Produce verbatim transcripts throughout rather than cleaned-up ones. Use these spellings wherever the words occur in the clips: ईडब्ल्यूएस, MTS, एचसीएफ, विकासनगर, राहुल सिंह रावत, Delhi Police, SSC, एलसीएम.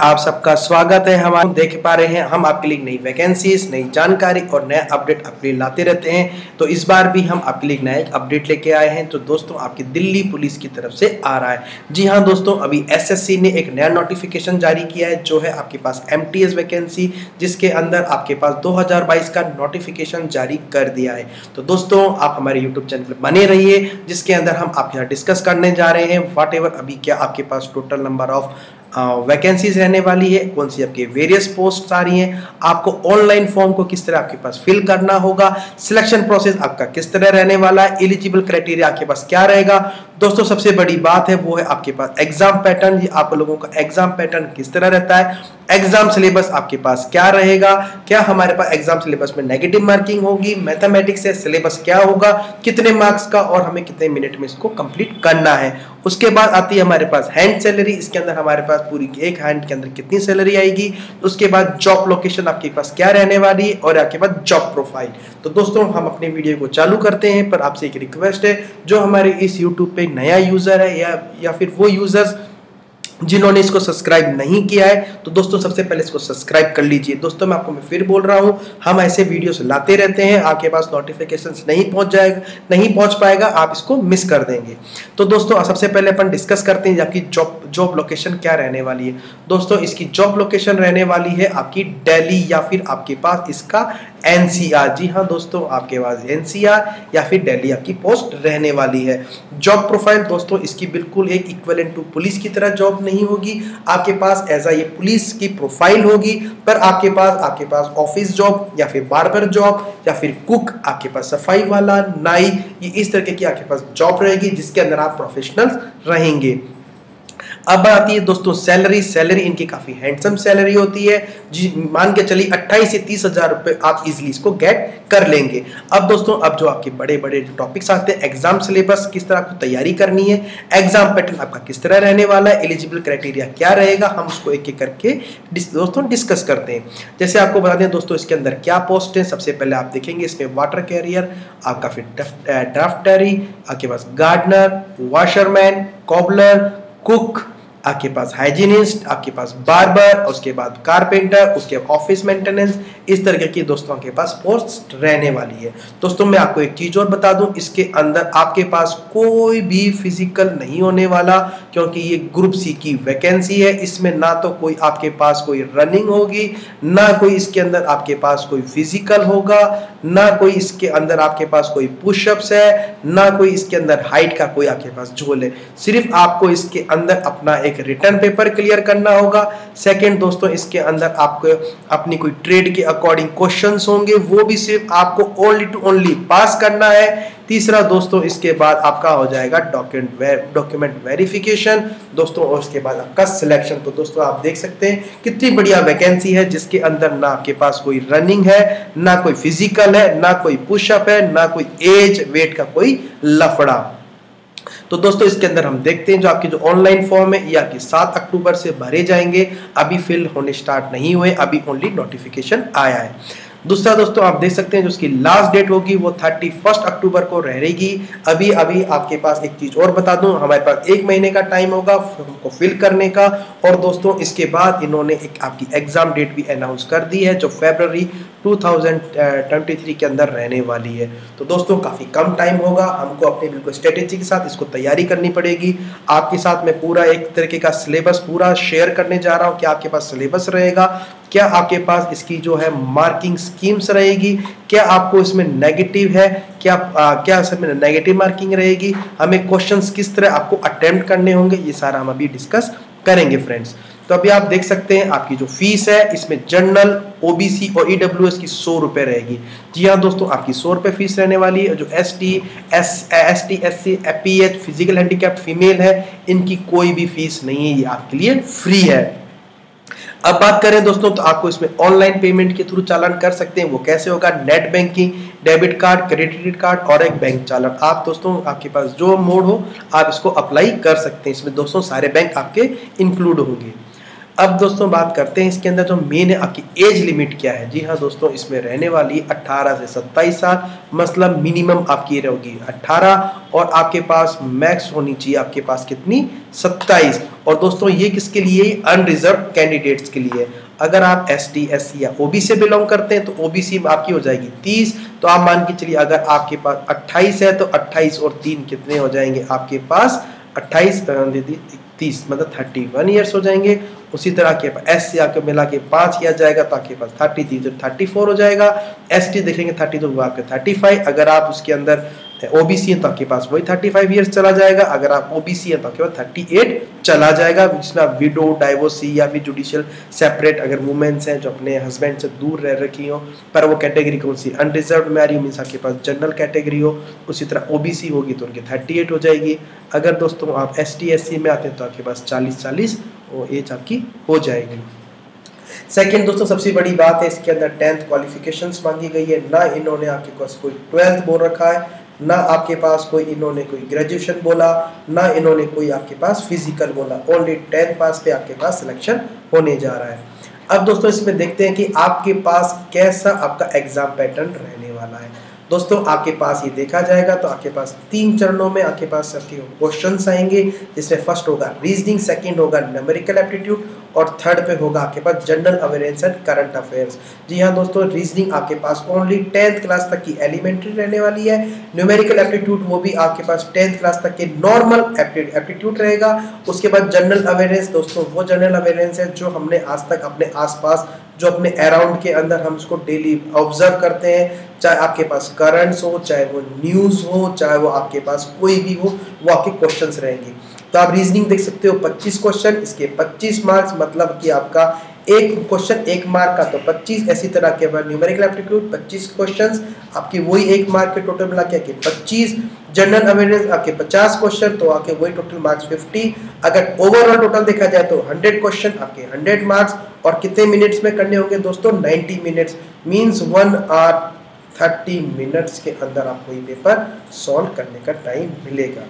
आप सबका स्वागत है। हम देख पा रहे हैं हम आपके लिए नई वैकेंसीज, नई जानकारी और नया अपडेट आपके लिए लाते रहते हैं। तो इस बार भी हम आपके लिए नया एक अपडेट लेके आए हैं। तो दोस्तों आपकी दिल्ली पुलिस की तरफ से आ रहा है। जी हाँ दोस्तों, अभी एसएससी ने एक नया नोटिफिकेशन जारी किया है, जो है आपके पास एमटीएस वैकेंसी, जिसके अंदर आपके पास दो हजार बाईस का नोटिफिकेशन जारी कर दिया है। तो दोस्तों आप हमारे यूट्यूब चैनल बने रहिए, जिसके अंदर हम आपके साथ डिस्कस करने जा रहे हैं वॉट एवर अभी क्या आपके पास टोटल नंबर ऑफ वैकेंसीज रहने वाली है, कौन सी आपके वेरियस पोस्ट आ रही हैं, आपको ऑनलाइन फॉर्म को किस तरह आपके पास फिल करना होगा, सिलेक्शन प्रोसेस आपका किस तरह रहने वाला है, एलिजिबल क्राइटेरिया आपके पास क्या रहेगा। दोस्तों सबसे बड़ी बात है वो है आपके पास एग्जाम पैटर्न। ये आप लोगों का एग्जाम पैटर्न किस तरह रहता है, एग्जाम सिलेबस आपके पास क्या रहेगा, क्या हमारे पास एग्जाम सिलेबस में नेगेटिव मार्किंग होगी, मैथमेटिक्स है सिलेबस क्या होगा, कितने मार्क्स का और हमें कितने मिनट में इसको कंप्लीट करना है। उसके बाद आती है हमारे पास हैंड सैलरी, इसके अंदर हमारे पास पूरी एक हैंड के अंदर कितनी सैलरी आएगी। उसके बाद जॉब लोकेशन आपके पास क्या रहने वाली है और आपके पास जॉब प्रोफाइल। तो दोस्तों हम अपने वीडियो को चालू करते हैं, पर आपसे एक रिक्वेस्ट है, जो हमारे इस यूट्यूब पे नया यूजर है या या फिर वो यूजर्स जिन्होंने इसको सब्सक्राइब नहीं किया है, तो दोस्तों सबसे पहले इसको सब्सक्राइब कर लीजिए। दोस्तों मैं आपको मैं फिर बोल रहा हूँ, हम ऐसे वीडियोस लाते रहते हैं, आपके पास नोटिफिकेशंस नहीं पहुँच जाएगा नहीं पहुँच पाएगा, आप इसको मिस कर देंगे। तो दोस्तों सबसे पहले अपन डिस्कस करते हैं आपकी जॉब जॉब लोकेशन क्या रहने वाली है। दोस्तों इसकी जॉब लोकेशन रहने वाली है आपकी दिल्ली, या फिर आपके पास इसका एनसीआर। जी हाँ दोस्तों, आपके पास एनसीआर या फिर दिल्ली आपकी पोस्ट रहने वाली है। जॉब प्रोफाइल दोस्तों इसकी बिल्कुल एक इक्विवेलेंट टू पुलिस की तरह जॉब नहीं होगी, आपके पास एज ए पुलिस की प्रोफाइल होगी, पर आपके पास आपके पास ऑफिस जॉब या फिर बार्बर जॉब या फिर कुक, आपके पास सफाई वाला, नाई, ये इस तरीके की आपके पास जॉब रहेगी, जिसके अंदर आप प्रोफेशनल्स रहेंगे। अब आती है दोस्तों सैलरी। सैलरी इनकी काफ़ी हैंडसम सैलरी होती है, जी मान के चलिए अट्ठाईस से तीस हज़ार रुपये आप इजीली इसको गेट कर लेंगे। अब दोस्तों अब जो आपके बड़े बड़े टॉपिक्स आते हैं, एग्जाम सिलेबस किस तरह आपको तैयारी करनी है, एग्जाम पैटर्न आपका किस तरह रहने वाला है, एलिजिबल क्राइटेरिया क्या रहेगा, हम उसको एक एक करके दोस्तों डिस्कस करते हैं। जैसे आपको बता दें दोस्तों इसके अंदर क्या पोस्ट है। सबसे पहले आप देखेंगे इसमें वाटर कैरियर, आपका फिर ड्राफ्टरी, आपके पास गार्डनर, वाशरमैन, कॉबलर, कुक, आपके पास हाइजीनिस्ट, आपके पास बार्बर, उसके बाद कारपेंटर, उसके बाद ऑफिस मेंटेनेंस, इस तरीके की दोस्तों के पास पोस्ट रहने वाली है। दोस्तों मैं आपको एक चीज़ और बता दूं, इसके अंदर आपके पास कोई भी फिजिकल नहीं होने वाला, क्योंकि ये ग्रुप सी की वैकेंसी है। इसमें ना तो कोई आपके पास कोई रनिंग होगी, ना कोई इसके अंदर आपके पास कोई फिजिकल होगा, ना कोई इसके अंदर आपके पास कोई पुशअप्स है, ना कोई इसके अंदर हाइट का कोई आपके पास झोल है। सिर्फ आपको इसके अंदर अपना एक रिटर्न पेपर क्लियर करना होगा। सेकंड दोस्तों इसके अंदर आपको अपनी कोई ट्रेड के अकॉर्डिंग क्वेश्चंस होंगे, वो भी सिर्फ आपको ओनली टू ओनली पास करना है। तीसरा दोस्तों इसके बाद आपका हो जाएगा डॉक्यूमेंट डॉक्यूमेंट वेरिफिकेशन दोस्तों, और उसके बाद आपका सिलेक्शन। तो दोस्तों आप देख सकते हैं कितनी बढ़िया वैकेंसी है, जिसके अंदर ना आपके पास कोई रनिंग है, ना कोई फिजिकल है, ना कोई पुशअप है, ना कोई एज वेट का कोई लफड़ा। तो दोस्तों इसके अंदर हम देखते हैं जो आपकी जो ऑनलाइन फॉर्म है, ये आपकी सात अक्टूबर से भरे जाएंगे, अभी फिल होने स्टार्ट नहीं हुए, अभी ओनली नोटिफिकेशन आया है। दूसरा दोस्तों आप देख सकते हैं जो उसकी लास्ट डेट होगी वो थर्टी फर्स्ट अक्टूबर को रहेगी। अभी अभी आपके पास एक चीज़ और बता दूं, हमारे पास एक महीने का टाइम होगा फॉर्म को फिल करने का। और दोस्तों इसके बाद इन्होंने एक आपकी एग्ज़ाम डेट भी अनाउंस कर दी है, जो फरवरी दो हज़ार तेईस के अंदर रहने वाली है। तो दोस्तों काफ़ी कम टाइम होगा, हमको अपने बिल्कुल स्ट्रेटेजी के साथ इसको तैयारी करनी पड़ेगी। आपके साथ मैं पूरा एक तरीके का सिलेबस पूरा शेयर करने जा रहा हूँ कि आपके पास सिलेबस रहेगा, क्या आपके पास इसकी जो है मार्किंग स्कीम्स रहेगी, क्या आपको इसमें नेगेटिव है, क्या आ, क्या इसमें नेगेटिव मार्किंग रहेगी, हमें क्वेश्चंस किस तरह आपको अटेम्प्ट करने होंगे, ये सारा हम अभी डिस्कस करेंगे फ्रेंड्स। तो अभी आप देख सकते हैं आपकी जो फीस है, इसमें जनरल, ओबीसी और ईडब्ल्यूएस की सौ रुपये रहेगी। जी हाँ दोस्तों आपकी सौ रुपये फीस रहने वाली है। जो ST, S ST SC, APH, physical handicap, female है, इनकी कोई भी फीस नहीं है, ये आपके लिए फ्री है। अब बात करें दोस्तों तो आपको इसमें ऑनलाइन पेमेंट के थ्रू चालान कर सकते हैं। वो कैसे होगा, net banking, debit card, credit card और एक बैंक चालान। आप दोस्तों आपके पास जो मोड हो आप इसको अप्लाई कर सकते हैं। इसमें दोस्तों सारे बैंक आपके इंक्लूड होंगे। अब दोस्तों बात करते हैं इसके अंदर तो मेन आपकी एज लिमिट क्या है। जी हाँ दोस्तों, इसमें रहने वाली अट्ठारह से सत्ताईस साल, मतलब मिनिमम आपकी रहेगी अट्ठारह और आपके पास मैक्स होनी चाहिए आपके पास कितनी सत्ताईस। और दोस्तों ये किसके लिए? अनरिजर्व कैंडिडेट्स के लिए। अगर आप एस टी एस सी या ओबीसी से बिलोंग करते हैं तो ओबीसी में आपकी हो जाएगी तीस, तो आप मान के चलिए अगर आपके पास अट्ठाईस है तो अट्ठाईस और तीन कितने हो जाएंगे आपके पास अट्ठाईस तीस, मतलब थर्टी वन ईयर्स हो जाएंगे। उसी तरह के एस सी आपको मिला के पाँच किया जाएगा तो आपके पास थर्टी थ्री तो थर्टी फोर हो जाएगा। एस टी देखेंगे थर्टी तो आपके थर्टी फाइव। अगर आप उसके अंदर ओबीसी हैं तो आपके पास वही थर्टी फाइव ईयर्स चला जाएगा। अगर आप ओबीसी हैं तो आपके पास थर्टी एट चला जाएगा, जिसमें आप विडो, डाइवोर्सी या फिर जुडिशियल सेपरेट अगर वुमेन्स हैं जो अपने हस्बैंड से दूर रह रखी हो, पर वो कैटेगरी कौन सी? अनरिजर्व में आ रही हो, मीन्स आपके पास जनरल कैटेगरी हो। उसी तरह ओबीसी होगी तो उनकी थर्टी एट हो जाएगी। अगर दोस्तों आप एस टी एस सी में आते हैं तो आपके पास चालीस चालीस वो एज आपकी हो जाएगी। सेकंड दोस्तों सबसे बड़ी बात है इसके अंदर टेंथ क्वालिफिकेशंस मांगी गई है। ना इन्होंने आपके पास कोई ट्वेल्थ बोल रखा है, ना आपके पास कोई इन्होंने कोई ग्रेजुएशन बोला, ना इन्होंने कोई आपके पास फिजिकल बोला। ओनली टेंथ पास पे आपके पास सिलेक्शन होने जा रहा है। अब दोस्तों इसमें देखते हैं कि आपके पास कैसा आपका एग्जाम पैटर्न रहने वाला है। दोस्तों आपके पास ये देखा जाएगा तो आपके पास तीन चरणों में आपके पास आपके क्वेश्चंस आएंगे, जिसमें फर्स्ट होगा रीजनिंग, सेकंड होगा न्यूमेरिकल एप्टीट्यूड और थर्ड पे होगा आपके पास general awareness and current affairs. जी हाँ दोस्तों, रीजनिंग आपके पास ओनली टेंथ क्लास तक की एलिमेंट्री रहने वाली है। न्यूमेरिकल एप्टीट्यूड वो भी आपके पास टेंथ क्लास तक के नॉर्मल एप्टीट्यूड रहेगा। उसके बाद जनरल अवेयरनेस, दोस्तों वो जनरल अवेयरनेस है जो हमने आज तक अपने आसपास, जो अपने अराउंड के अंदर हम उसको डेली ऑब्जर्व करते हैं, चाहे आपके पास करंट्स हो, चाहे वो न्यूज़ हो, चाहे वो आपके पास कोई भी हो, वो आपके क्वेश्चंस रहेंगे। तो आप रीजनिंग देख सकते हो पच्चीस क्वेश्चन, इसके पच्चीस मार्क्स, मतलब कि आपका एक क्वेश्चन एक मार्क का तो पच्चीस। ऐसी तरह के न्यूमेरिकल एप्टीट्यूड पच्चीस क्वेश्चंस, आपके वही एक मार्क के टोटल मिला के आपके पच्चीस। जनरल अवेयरनेस आपके पचास क्वेश्चन, तो आपके वही टोटल मार्क्स पचास। अगर ओवरऑल टोटल देखा जाए तो सौ क्वेश्चन आपके सौ मार्क्स। और कितने मिनट्स में करने होंगे दोस्तों? नब्बे minutes, means one hour thirty minutes के अंदर आपको ये पेपर सॉल्व करने का टाइम मिलेगा।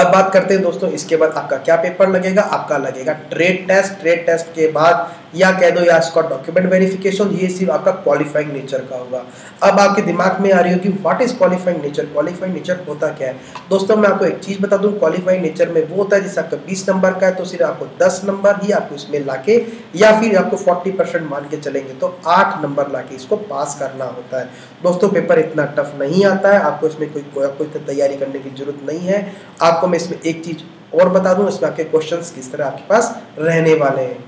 अब बात करते हैं दोस्तों इसके बाद आपका क्या पेपर लगेगा। आपका लगेगा ट्रेड टेस्ट। ट्रेड टेस्ट के बाद या कह दो या इसका डॉक्यूमेंट वेरिफिकेशन, ये सिर्फ आपका क्वालिफाइंग नेचर का होगा। अब आपके दिमाग में आ रही होगी what is qualifying nature, qualifying nature होता क्या है। दोस्तों मैं आपको एक चीज़ बता दूं, क्वालिफाइंग नेचर में वो होता है जैसे आपका बीस नंबर का है तो सिर्फ आपको दस नंबर ही आपको इसमें ला के, या फिर आपको फोर्टी परसेंट मान के चलेंगे तो आठ नंबर ला के इसको पास करना होता है। दोस्तों पेपर इतना टफ नहीं आता है, आपको इसमें कोई कोई तैयारी करने की जरूरत नहीं है। आप मैं इसमें एक चीज और बता दूं, इसमें आपके क्वेश्चंस किस तरह आपके पास रहने वाले हैं।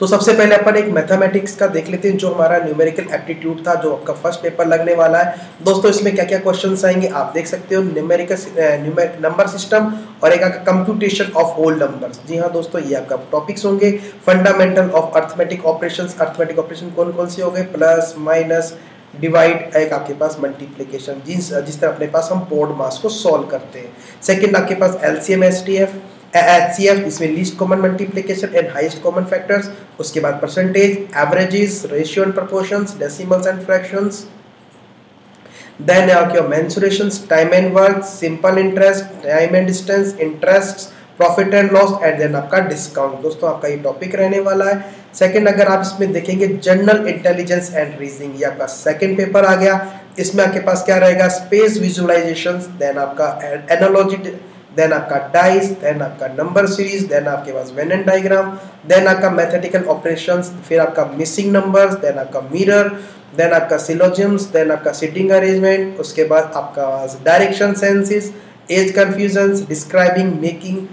तो सबसे पहले अपन एक मैथमेटिक्स का देख लेते हैं, जो हमारा न्यूमेरिकल एप्टीट्यूड था, जो आपका फर्स्ट पेपर लगने वाला है। दोस्तों इसमें क्या क्या क्वेश्चंस आएंगे आप देख सकते हो। न्यूमेरिकल नंबर सिस्टम और एक आपका कंप्यूटेशन ऑफ होल नंबर्स। जी हाँ दोस्तों, ये आपका टॉपिक्स होंगे। Fundamental of arithmetic operations, arithmetic operation कौन कौन से हो गए? प्लस, माइनस, डिवाइड, एक आपके पास मल्टीप्लिकेशन, जिस जिस तरह अपने पास हम पोर्ड मास को सॉल्व करते हैं। सेकंड आपके पास एलसीएम, एसटीएफ, एचसीएफ, इसमें least common multiplication and highest common factors. उसके बाद percentage, averages, ratio and proportions, decimals and fractions. Then आपके mensurations, time and work, simple interest, time and distance, interest, profit and loss and then आपका discount. दोस्तों आपका ये topic रहने वाला है। सेकंड अगर आप इसमें देखेंगे जनरल इंटेलिजेंस एंड रीजनिंग, ये आपका सेकंड पेपर आ गया। इसमें आपके पास क्या रहेगा? स्पेस विजुअलाइजेशन, देन आपका एनालॉजी, देन आपका डाइस, देन आपका नंबर सीरीज, देन आपके पास वेन एंड डायग्राम, देन आपका मैथमेटिकल ऑपरेशंस, फिर आपका मिसिंग नंबर्स, देन आपका मिरर, देन आपका सिलोजियम्स, देन आपका सिटिंग अरेंजमेंट। उसके बाद आपका direction senses, as confusions, describing, making,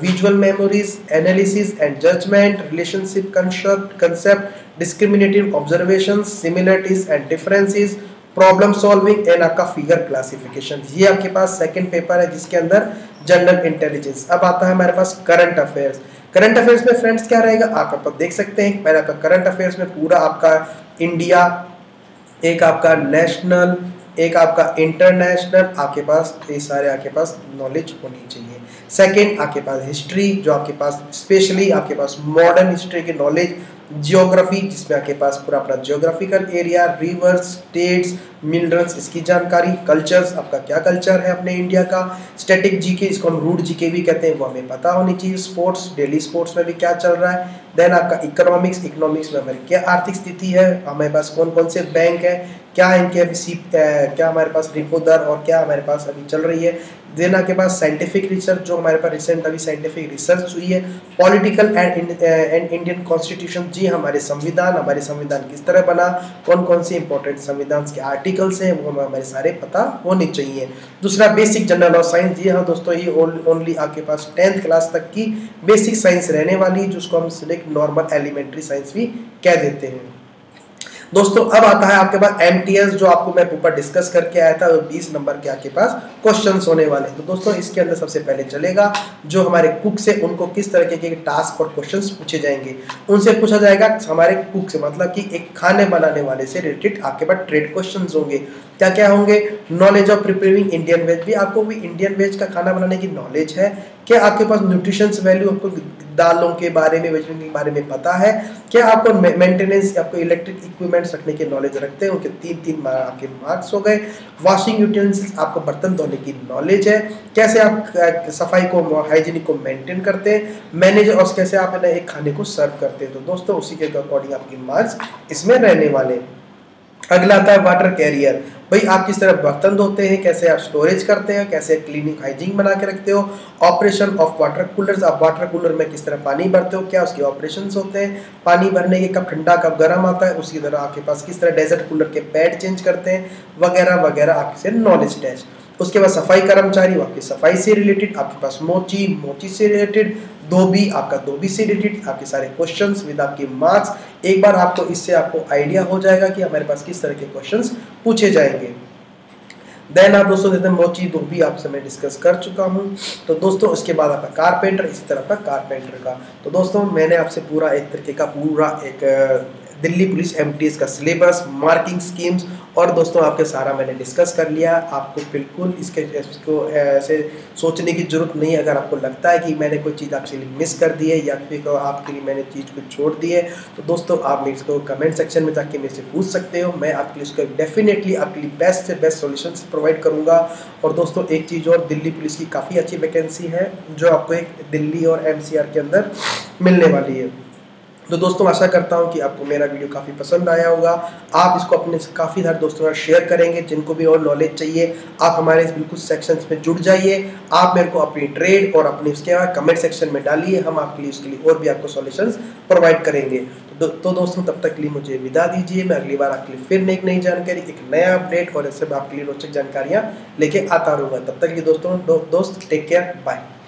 visual memories, analysis and judgement, relationship concept, discriminative observation, similarities and differences, problem solving and आपका figure classification. ये आपके पास second paper है जिसके अंदर जनरल इंटेलिजेंस। अब आता है हमारे पास करंट अफेयर्स। करंट अफेयर्स में फ्रेंड्स क्या रहेगा आप आप देख सकते हैं। पहले आपका करंट अफेयर्स में पूरा आपका इंडिया, एक आपका नेशनल, एक आपका इंटरनेशनल, आपके पास ये सारे आपके पास नॉलेज होनी चाहिए। सेकंड आपके पास हिस्ट्री, जो आपके पास स्पेशली आपके पास मॉडर्न हिस्ट्री की नॉलेज, जियोग्राफी, जिसमें आपके पास पूरा अपना geographical area, rivers, states, minerals, इसकी जानकारी, कल्चर्स, आपका क्या कल्चर है अपने इंडिया का, स्टैटिक जीके, इसको हम रूट जीके भी कहते हैं, वो हमें पता होनी चाहिए, स्पोर्ट्स, डेली स्पोर्ट्स में भी क्या चल रहा है, देन आपका इकोनॉमिक्स, इकोनॉमिक्स में हमारी क्या आर्थिक स्थिति है, हमारे पास कौन कौन से बैंक है, क्या इनके अभी सी क्या हमारे पास रेपो दर और क्या हमारे पास अभी चल रही है, देन आपके पास साइंटिफिक रिसर्च, जो हमारे पास रिसेंट अभी साइंटिफिक रिसर्च हुई है, political and and Indian constitution, जी हमारे संविधान, हमारे संविधान किस तरह बना, कौन कौन से इंपॉर्टेंट संविधान के आर्टिकल्स हैं, वो हमारे सारे पता होने चाहिए। दूसरा बेसिक जनरल ऑफ साइंस, जी हाँ दोस्तों ये ओनली आपके पास टेंथ क्लास तक की बेसिक साइंस रहने वाली है, जिसको हम सिर्फ नॉर्मल एलिमेंट्री साइंस भी कह देते हैं। दोस्तों अब आता है आपके पास एम टी एस, जो आपको मैं ऊपर डिस्कस करके आया था, वो बीस नंबर के आपके पास क्वेश्चंस होने वाले हैं। तो दोस्तों इसके अंदर सबसे पहले चलेगा जो हमारे कुक से, उनको किस तरह के टास्क और क्वेश्चंस पूछे जाएंगे, उनसे पूछा जाएगा हमारे कुक से, मतलब कि एक खाने बनाने वाले से रिलेटेड आपके पास ट्रेड क्वेश्चन होंगे। क्या क्या होंगे? Knowledge of preparing Indian veg, भी आपको भी इंडियन वेज का खाना बनाने की नॉलेज है क्या, आपके पास न्यूट्रिशंस वैल्यू, आपको दालों के बारे में, वेजिटेबल के बारे में पता है क्या, आपको मेंटेनेंस, आपको इलेक्ट्रिक इक्विपमेंट्स रखने की नॉलेज रखते हैं, उनके तीन तीन आपके मार्क्स हो गए। वॉशिंग यूटेंसिल्स, आपको बर्तन धोने की नॉलेज है, कैसे आप सफाई को, हाइजीनिक को मेंटेन करते हैं, मैनेज और कैसे आप ना एक खाने को सर्व करते हैं। तो दोस्तों उसी के अकॉर्डिंग आपके मार्क्स इसमें रहने वाले। अगला आता है वाटर कैरियर, भाई आप किस तरह बर्तन धोते हैं, कैसे आप स्टोरेज करते हैं, कैसे क्लीनिंग हाइजीन बना के रखते हो। ऑपरेशन ऑफ वाटर कूलर्स, आप वाटर कूलर में किस तरह पानी भरते हो, क्या उसके ऑपरेशंस होते हैं, पानी भरने के कब ठंडा कब गर्म आता है, उसकी तरह आपके पास किस तरह डेजर्ट कूलर के पैड चेंज करते हैं वगैरह वगैरह, आपसे नॉलेज टेस्ट। उसके बाद सफाई कर्मचारी, आपकी सफाई से रिलेटेड, आपके पास मोची मोची से रिलेटेड, धोबी आपका धोबी से रिलेटेड, आपके सारे क्वेश्चंस विद आपके मार्क्स। एक बार आपको इससे आपको आइडिया हो जाएगा कि हमारे पास किस तरह के क्वेश्चंस पूछे जाएंगे। देन आप दोस्तों देते हैं मोची धोबी, आपसे मैं डिस्कस कर चुका हूं। तो दोस्तों उसके बाद आपका कारपेंटर, इसी तरह का कारपेंटर का। तो दोस्तों मैंने आपसे पूरा एक तरीके का पूरा एक Delhi police M T S का सिलेबस, मार्किंग स्कीम्स और दोस्तों आपके सारा मैंने डिस्कस कर लिया। आपको बिल्कुल इसके इसको ऐसे सोचने की ज़रूरत नहीं है। अगर आपको लगता है कि मैंने कोई चीज़ आपके लिए मिस कर दी है या फिर आपके लिए मैंने चीज़ को छोड़ दी है, तो दोस्तों आप मेरे को कमेंट सेक्शन में जाके मेरे से पूछ सकते हो। मैं आपके लिए उसका डेफिनेटली आपके लिए बेस्ट से बेस्ट सोल्यूशन प्रोवाइड करूँगा। और दोस्तों एक चीज़ और, दिल्ली पुलिस की काफ़ी अच्छी वैकेंसी है जो आपको एक दिल्ली और एम सी आर के अंदर मिलने वाली है। तो दोस्तों आशा करता हूं कि आपको मेरा वीडियो काफ़ी पसंद आया होगा। आप इसको अपने काफ़ी सारे दोस्तों के साथ शेयर करेंगे जिनको भी और नॉलेज चाहिए। आप हमारे इस बिल्कुल सेक्शंस में जुड़ जाइए। आप मेरे को अपनी ट्रेड और अपने उसके बाद कमेंट सेक्शन में डालिए, हम आपके लिए उसके लिए और भी आपको सॉल्यूशंस प्रोवाइड करेंगे। तो, दो, तो दोस्तों तब तक के लिए मुझे विदा दीजिए। मैं अगली बार आपके लिए फिर एक नई जानकारी, एक नया अपडेट और ऐसे आपके लिए रोचक जानकारियाँ लेके आता रहूँगा। तब तक के लिए दोस्तों दो, दोस्त टेक केयर, बाय।